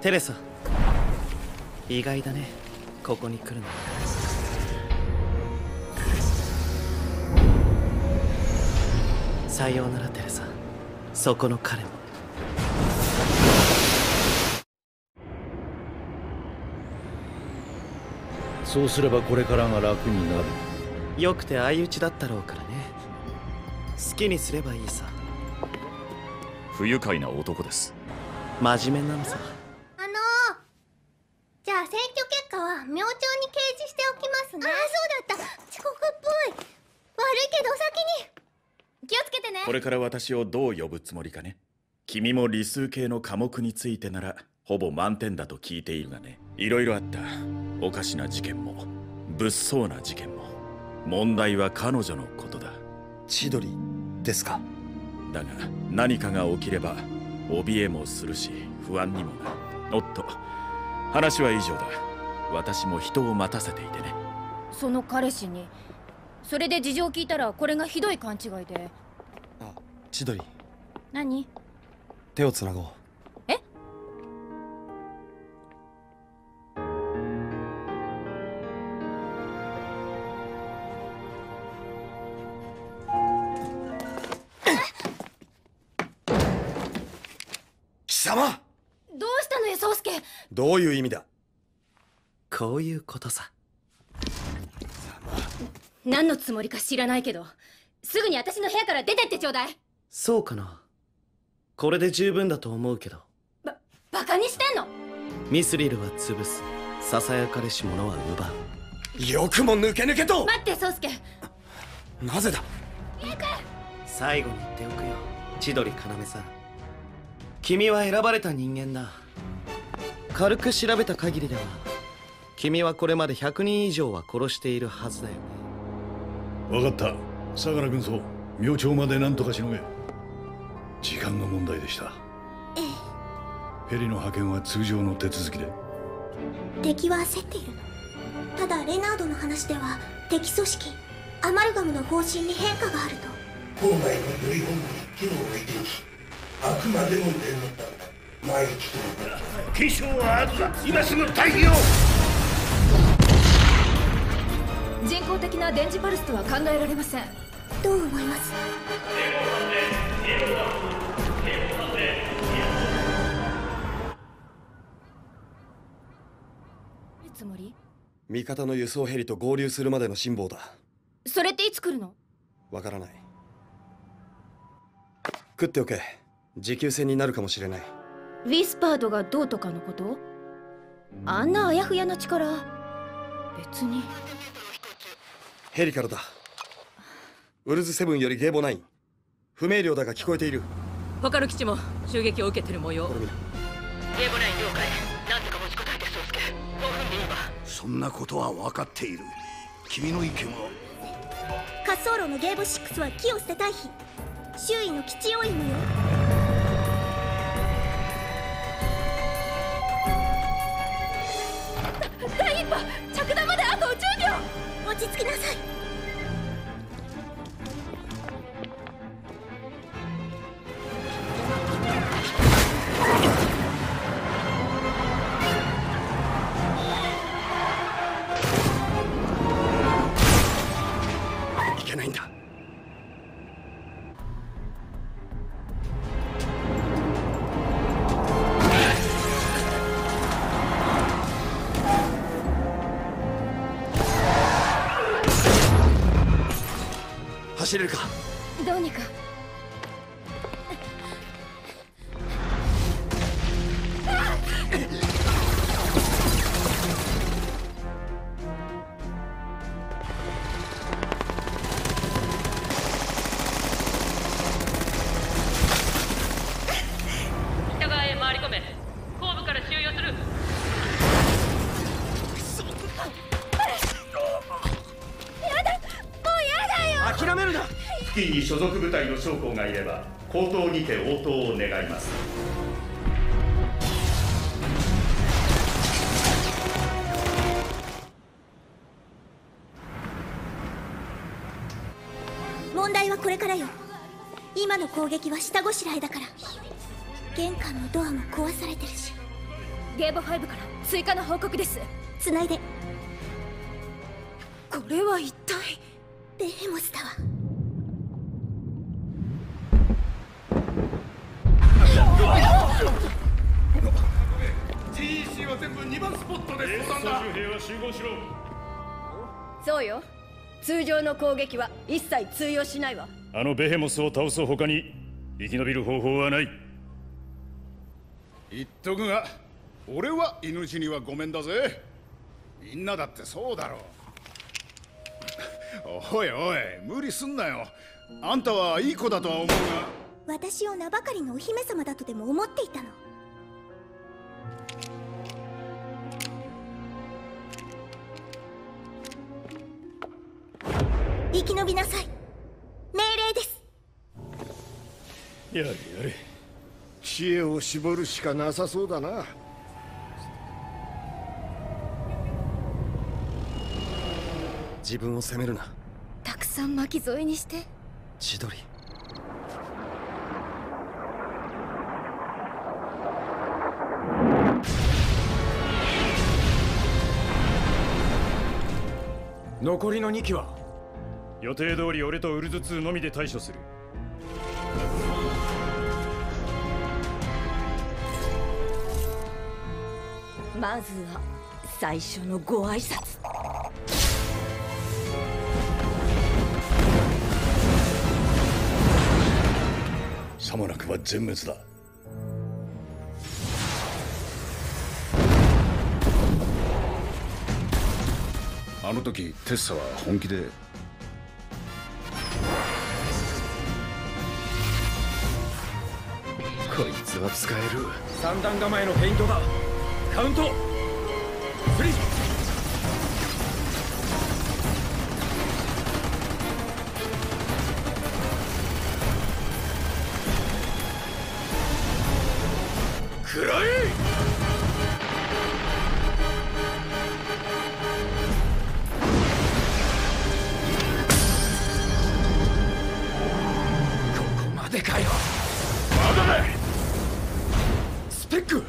テレサ、意外だね、ここに来るの。さようならテレサ、そこの彼も。そうすればこれからが楽になる。よくて相打ちだったろうからね。好きにすればいいさ。不愉快な男です。真面目なのさ。じゃあ選挙結果は明朝に掲示しておきますね。ああ、そうだった、遅刻っぽい。悪いけどお先に気をつけてね。これから私をどう呼ぶつもりかね。君も理数系の科目についてならほぼ満点だと聞いているがね。いろいろあった。おかしな事件も物騒な事件も。問題は彼女のことだ。千鳥ですか。だが何かが起きれば怯えもするし不安にもなる。おっと、話は以上だ。私も人を待たせていてね。その彼氏にそれで事情を聞いたらこれがひどい勘違いで。あ、千鳥。何？手をつなごう。え？貴様！どうしたのよ、宗介。どういう意味だ。こういうことさ。何のつもりか知らないけど、すぐに私の部屋から出てってちょうだい。そうかな。これで十分だと思うけど。バカにしてんの。ミスリルは潰す、ささやかれし者は奪う。よくも抜け抜けと。待って宗介。なぜだ。行く。最後に言っておくよ千鳥要さん、君は選ばれた人間だ。軽く調べた限りでは君はこれまで100人以上は殺しているはずだよね。分かった、相良軍曹、明朝まで何とかしのげ。時間の問題でした。ええ、ヘリの派遣は通常の手続きで。敵は焦っている。ただレナードの話では敵組織アマルガムの方針に変化があると。郊外の遺言に手を置いていき、あくまでも念のため毎日のように。警鐘はあるが、今すぐ退避を。人工的な電磁パルスとは考えられません。どう思います。つもり。味方の輸送ヘリと合流するまでの辛抱だ。それっていつ来るの。わからない。食っておけ、持久戦になるかもしれない。ウィスパードがどうとかのこと。あんなあやふやな力、別に。ヘリからだ。ウルズ7よりゲーボ9。不明瞭だが聞こえている。他の基地も襲撃を受けてる模様。ゲーボ9了解。なんとか持ちこたえて宗介、5分でいいわ。そんなことは分かっている。君の意見は。滑走路のゲーボ6は木を捨て退避。周囲の基地要員のよう。着弾まであと10秒。落ち着きなさい。いけないんだ。走れるか。どうにか。北側へ回り込め。後部から収容する。諦めるな。付近に所属部隊の将校がいれば口頭にて応答を願います。問題はこれからよ。今の攻撃は下ごしらえだから。玄関のドアも壊されてるし。ゲーボ5から追加の報告です。つないで。これは一体。ベヘモスだわ。GEC は全部2番スポットで。総集兵は集合しろ。そうよ、通常の攻撃は一切通用しないわ。あのベヘモスを倒す他に生き延びる方法はない。言っとくが、俺は犬死にはごめんだぜ。みんなだってそうだろう。おいおい、無理すんなよ。あんたはいい子だとは思うが、私を名ばかりのお姫様だとでも思っていたの。生き延びなさい。命令です。やれやれ、知恵を絞るしかなさそうだな。自分を責めるな。たくさん巻き添えにして千鳥。残りの2機は予定通り俺とウルズ2のみで対処する。まずは最初のご挨拶。さもなくば全滅だ。あの時テッサは本気で。こいつは使える。三段構えのフェイントだ。カウント3。くらえ。ここまでかよ。まだだ。スペック。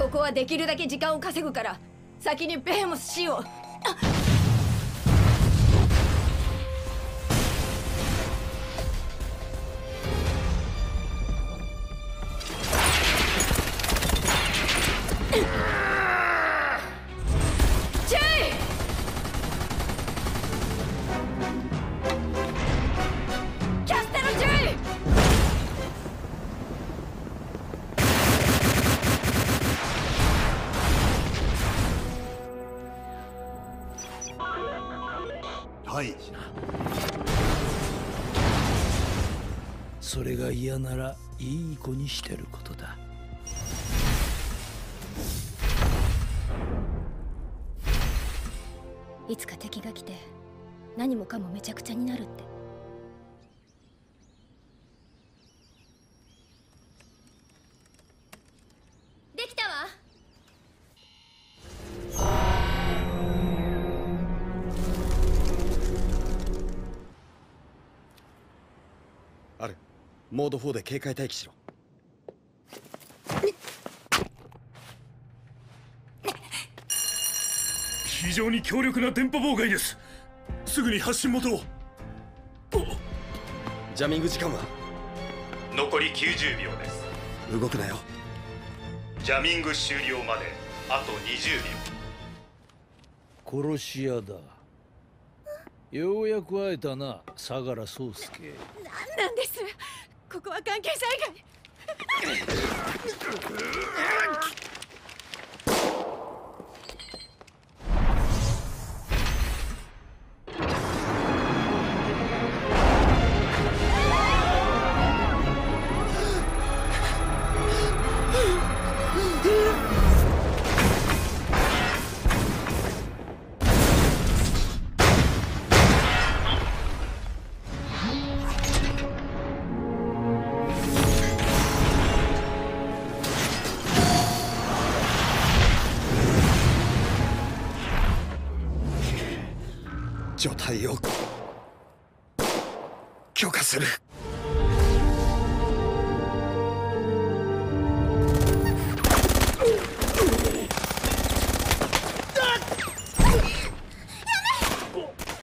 ここはできるだけ時間を稼ぐから、先にベヘモス C を。はい、それが嫌ならいい子にしてることだ。いつか敵が来て何もかもめちゃくちゃになるって。できたわ。あれ、モード4で警戒待機しろ。非常に強力な電波妨害です。すぐに発信元を。ジャミング時間は残り90秒です。動くなよ。ジャミング終了まであと20秒。殺し屋だ。ようやく会えたな、相良宗介。何なんです、ここは関係者以外。除隊を許可する。